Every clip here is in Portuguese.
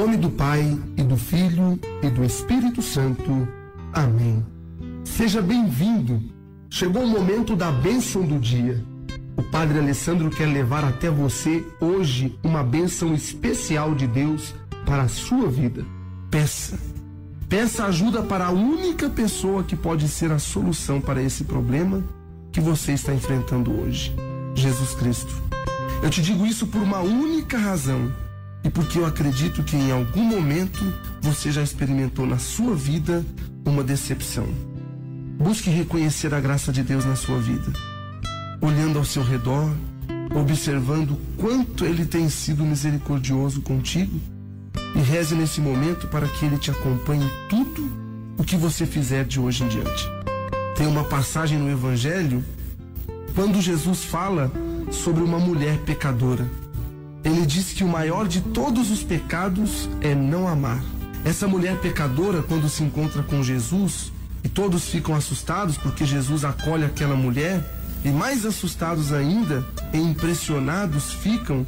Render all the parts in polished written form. nome do Pai, e do Filho, e do Espírito Santo. Amém. Seja bem-vindo. Chegou o momento da bênção do dia. O Padre Alessandro quer levar até você hoje uma bênção especial de Deus para a sua vida. Peça ajuda para a única pessoa que pode ser a solução para esse problema que você está enfrentando hoje: Jesus Cristo. Eu te digo isso por uma única razão, e porque eu acredito que em algum momento você já experimentou na sua vida uma decepção. Busque reconhecer a graça de Deus na sua vida, olhando ao seu redor, observando quanto Ele tem sido misericordioso contigo, e reze nesse momento para que Ele te acompanhe em tudo o que você fizer de hoje em diante. Tem uma passagem no Evangelho, quando Jesus fala sobre uma mulher pecadora. Ele diz que o maior de todos os pecados é não amar. Essa mulher pecadora, quando se encontra com Jesus, e todos ficam assustados porque Jesus acolhe aquela mulher, e mais assustados ainda e impressionados ficam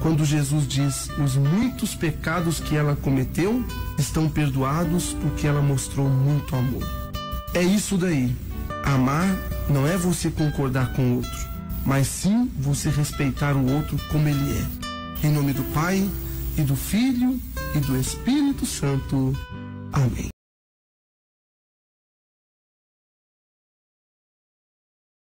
quando Jesus diz: os muitos pecados que ela cometeu estão perdoados porque ela mostrou muito amor. É isso daí. Amar não é você concordar com o outro, mas sim você respeitar o outro como ele é. Em nome do Pai, e do Filho, e do Espírito Santo. Amém.